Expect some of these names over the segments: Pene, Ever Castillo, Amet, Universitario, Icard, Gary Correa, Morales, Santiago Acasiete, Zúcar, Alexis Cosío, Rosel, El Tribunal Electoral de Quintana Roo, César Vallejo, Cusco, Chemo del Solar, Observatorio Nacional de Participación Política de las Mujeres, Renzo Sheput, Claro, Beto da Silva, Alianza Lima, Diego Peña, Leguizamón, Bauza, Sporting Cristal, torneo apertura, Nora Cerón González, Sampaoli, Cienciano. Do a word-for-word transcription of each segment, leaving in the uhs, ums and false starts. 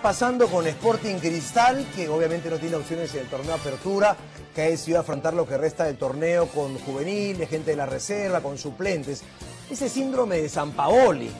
Pasando con Sporting Cristal, que obviamente no tiene opciones en el torneo de apertura, que ha decidido afrontar lo que resta del torneo con juveniles, gente de la reserva, con suplentes. Ese síndrome de Sampaoli,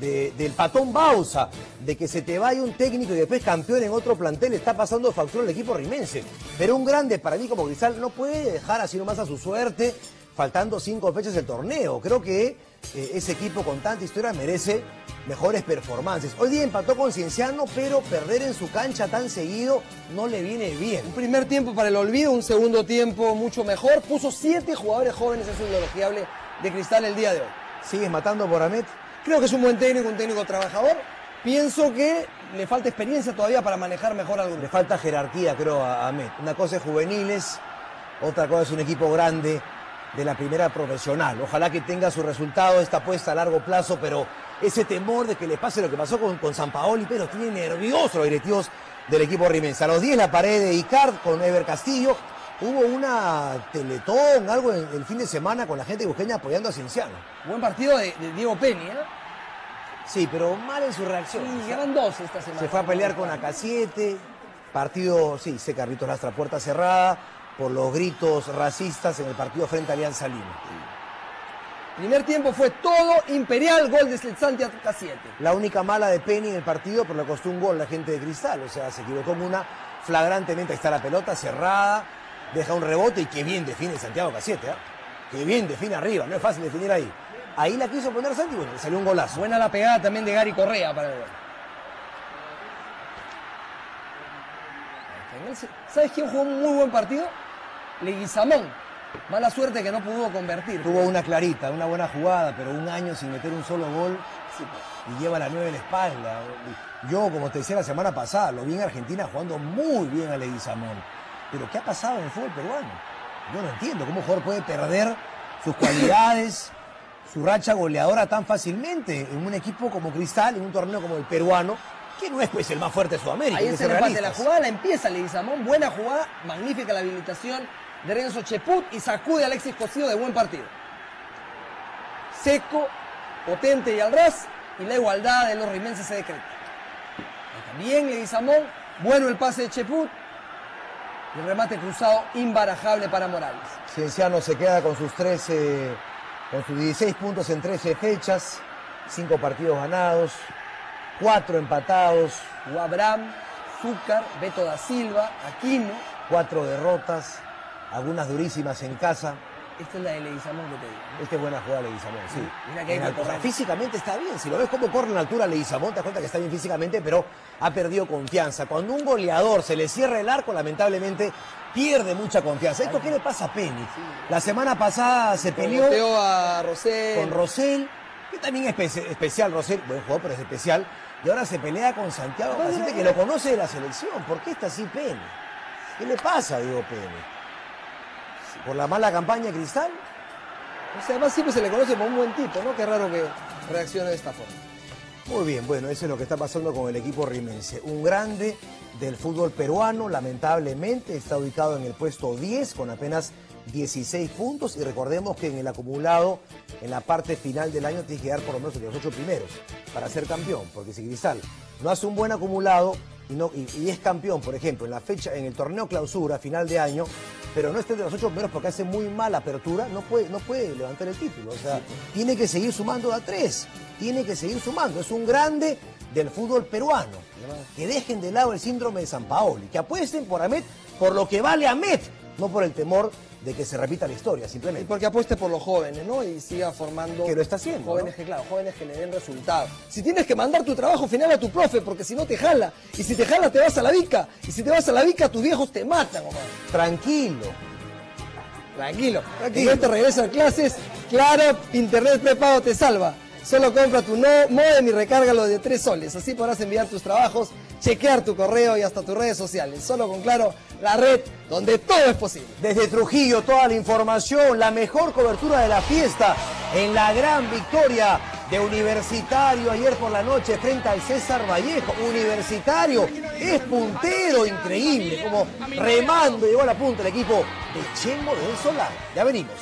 de, del patón Bauza, de que se te vaya un técnico y después campeón en otro plantel, está pasando factura al equipo rimense. Pero un grande para mí como Cristal no puede dejar así nomás a su suerte, faltando cinco fechas del torneo. Creo que eh, ese equipo con tanta historia merece mejores performances. Hoy día empató con Cienciano, pero perder en su cancha tan seguido no le viene bien. Un primer tiempo para el olvido, un segundo tiempo mucho mejor. Puso siete jugadores jóvenes, es un elogiable de Cristal el día de hoy. ¿Sigues matando por Amet? Creo que es un buen técnico, un técnico trabajador. Pienso que le falta experiencia todavía para manejar mejor algo. Le falta jerarquía, creo, a Amet. Una cosa es juveniles, otra cosa es un equipo grande de la primera profesional. Ojalá que tenga su resultado esta apuesta a largo plazo, pero ese temor de que le pase lo que pasó con, con Sampaoli, pero tiene nerviosos los directivos del equipo rimense. A los diez la pared de Icard con Ever Castillo. Hubo una teletón, algo en, el fin de semana con la gente cusqueña apoyando a Cienciano. Buen partido de, de Diego Peña. Sí, pero mal en su reacción. Sí, llevan dos esta semana. Se fue a pelear con Acasiete. Partido, sí, se carritos lastra, puerta cerrada, por los gritos racistas en el partido frente a Alianza Lima. Primer tiempo fue todo imperial, gol de Santiago Acasiete. La única mala de Pene en el partido, pero le costó un gol a la gente de Cristal, o sea, se equivocó en una flagrantemente. Ahí está la pelota cerrada, deja un rebote y qué bien define Santiago Acasiete, ¿eh? Qué bien define arriba, no es fácil definir ahí. Ahí la quiso poner Santi, bueno, le salió un golazo. Buena la pegada también de Gary Correa para el gol. ¿Sabes quién jugó un muy buen partido? Leguizamón. Mala suerte que no pudo convertir. Tuvo una clarita, una buena jugada, pero un año sin meter un solo gol. Sí, pues. Y lleva la nueve en la espalda. Yo, como te decía la semana pasada, lo vi en Argentina jugando muy bien a Leguizamón. Pero ¿qué ha pasado en el fútbol peruano? Yo no entiendo cómo un jugador puede perder sus cualidades, su racha goleadora tan fácilmente en un equipo como Cristal, en un torneo como el peruano, que no es pues el más fuerte de Sudamérica. Ahí está el empate, la jugada la empieza Leguizamón, buena jugada, magnífica la habilitación de Renzo Sheput y sacude a Alexis Cosío de buen partido. Seco, potente y al ras, y la igualdad de los rimenses se decreta. Bien Leguizamón, bueno el pase de Sheput, y el remate cruzado imbarajable para Morales. Cienciano se queda con sus trece, con sus dieciséis puntos en trece fechas, cinco partidos ganados, cuatro empatados. Abraham, Zúcar, Beto da Silva, Aquino. Cuatro derrotas, algunas durísimas en casa. Esta es la de Leguizamón que te digo, ¿no? Esta es buena jugada de Leguizamón, sí. Mira que hay que correr. Físicamente está bien, si lo ves como corre en altura Leguizamón, te das cuenta que está bien físicamente, pero ha perdido confianza. Cuando un goleador se le cierra el arco, lamentablemente pierde mucha confianza. ¿Esto qué le pasa a Pene? Sí. La semana pasada se peleó a Rosel. con Rosel, que también es espe especial, Rosel, buen jugador, pero es especial. Y ahora se pelea con Santiago Acasiete, que lo conoce de la selección. ¿Por qué está así Pene? ¿Qué le pasa a Diego Peña? ¿Por la mala campaña de Cristal? O sea, además siempre se le conoce como un buen tipo, ¿no? Qué raro que reaccione de esta forma. Muy bien, bueno, eso es lo que está pasando con el equipo rimense. Un grande del fútbol peruano, lamentablemente, está ubicado en el puesto diez con apenas dieciséis puntos. Y recordemos que en el acumulado, en la parte final del año, tienes que llegar por lo menos a los ocho primeros para ser campeón. Porque si Cristal no hace un buen acumulado y, no, y, y es campeón, por ejemplo, en la fecha, en el torneo clausura, final de año, pero no esté entre los ocho primeros porque hace muy mala apertura, no puede, no puede levantar el título. O sea, sí, tiene que seguir sumando a tres, tiene que seguir sumando. Es un grande del fútbol peruano. Que dejen de lado el síndrome de Sampaoli, que apuesten por Amet, por lo que vale Amet, no por el temor de que se repita la historia, simplemente. Y porque apueste por los jóvenes, ¿no? Y siga formando... Que lo está haciendo, jóvenes, ¿no? Que, claro, jóvenes que le den resultados. Si tienes que mandar tu trabajo final a tu profe, porque si no te jala. Y si te jala, te vas a la vica. Y si te vas a la vica, tus viejos te matan, mamá. Tranquilo. Tranquilo. Tranquilo. Cuando te regresas a clases, claro, internet prepago te salva. Solo compra tu modem y recárgalo de tres soles. Así podrás enviar tus trabajos, chequear tu correo y hasta tus redes sociales. Solo con Claro, la red donde todo es posible. Desde Trujillo, toda la información, la mejor cobertura de la fiesta en la gran victoria de Universitario ayer por la noche frente al César Vallejo. Universitario es puntero, increíble, como remando llegó a la punta el equipo de Chemo del Solar. Ya venimos.